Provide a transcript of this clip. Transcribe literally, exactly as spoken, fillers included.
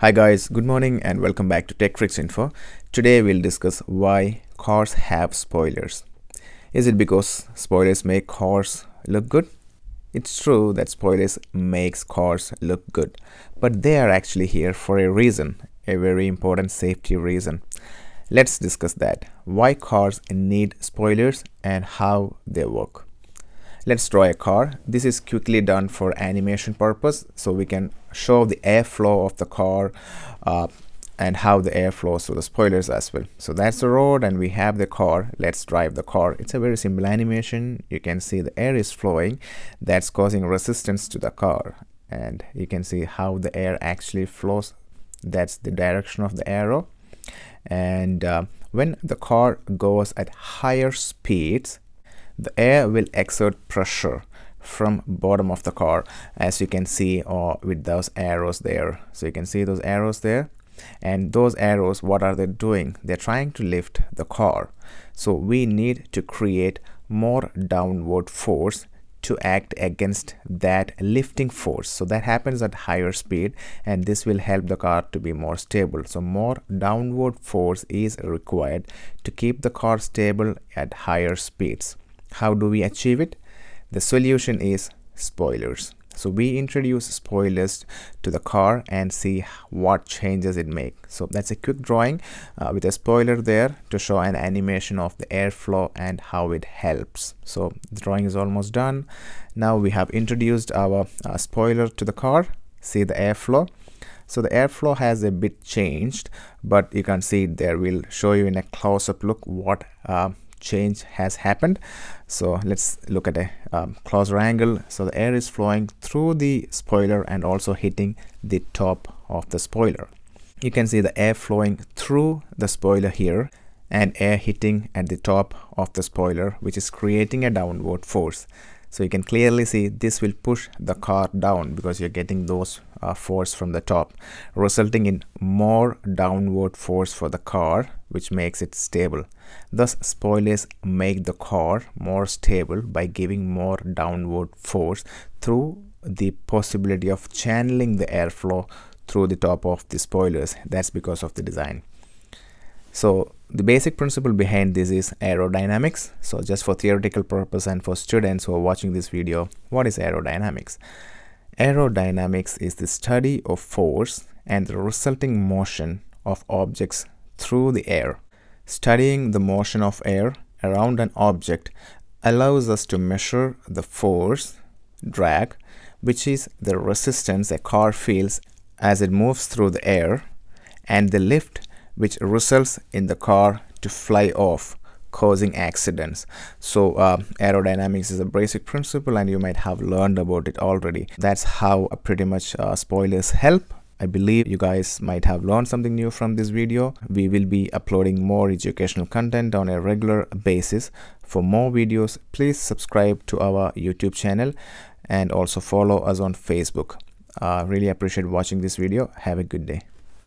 Hi guys, good morning and welcome back to TechTrixInfo. Today we'll discuss why cars have spoilers. Is it because spoilers make cars look good? It's true that spoilers makes cars look good, but they are actually here for a reason, a very important safety reason. Let's discuss that, why cars need spoilers and how they work. Let's draw a car. This is quickly done for animation purpose, so we can show the airflow of the car uh, and how the air flows through the spoilers as well. So that's the road and we have the car. Let's drive the car. It's a very simple animation. You can see the air is flowing. That's causing resistance to the car. And you can see how the air actually flows. That's the direction of the arrow. And uh, when the car goes at higher speeds, the air will exert pressure from bottom of the car, as you can see or with those arrows there. So you can see those arrows there, and those arrows, what are they doing? They're trying to lift the car. So we need to create more downward force to act against that lifting force. So that happens at higher speed, and this will help the car to be more stable. So more downward force is required to keep the car stable at higher speeds. How do we achieve it? The solution is spoilers. So we introduce spoilers to the car and see what changes it makes. So that's a quick drawing uh, with a spoiler there to show an animation of the airflow and how it helps. So the drawing is almost done. Now we have introduced our uh, spoiler to the car. See the airflow. So the airflow has a bit changed, but you can see it there. We'll show you in a close-up look what uh, change has happened. So let's look at a um, closer angle. So the air is flowing through the spoiler and also hitting the top of the spoiler. You can see the air flowing through the spoiler here and air hitting at the top of the spoiler, which is creating a downward force. So you can clearly see this will push the car down because you're getting those uh, force from the top, resulting in more downward force for the car, which makes it stable. Thus, spoilers make the car more stable by giving more downward force through the possibility of channeling the airflow through the top of the spoilers. That's because of the design. So the basic principle behind this is aerodynamics. So just for theoretical purpose and for students who are watching this video, what is aerodynamics? Aerodynamics is the study of force and the resulting motion of objects through the air. Studying the motion of air around an object allows us to measure the force, drag, which is the resistance a car feels as it moves through the air, and the lift, which results in the car to fly off, causing accidents. So uh, aerodynamics is a basic principle and you might have learned about it already. That's how uh, pretty much uh, spoilers help. I believe you guys might have learned something new from this video. We will be uploading more educational content on a regular basis. For more videos, please subscribe to our YouTube channel and also follow us on Facebook. Uh, really appreciate watching this video. Have a good day.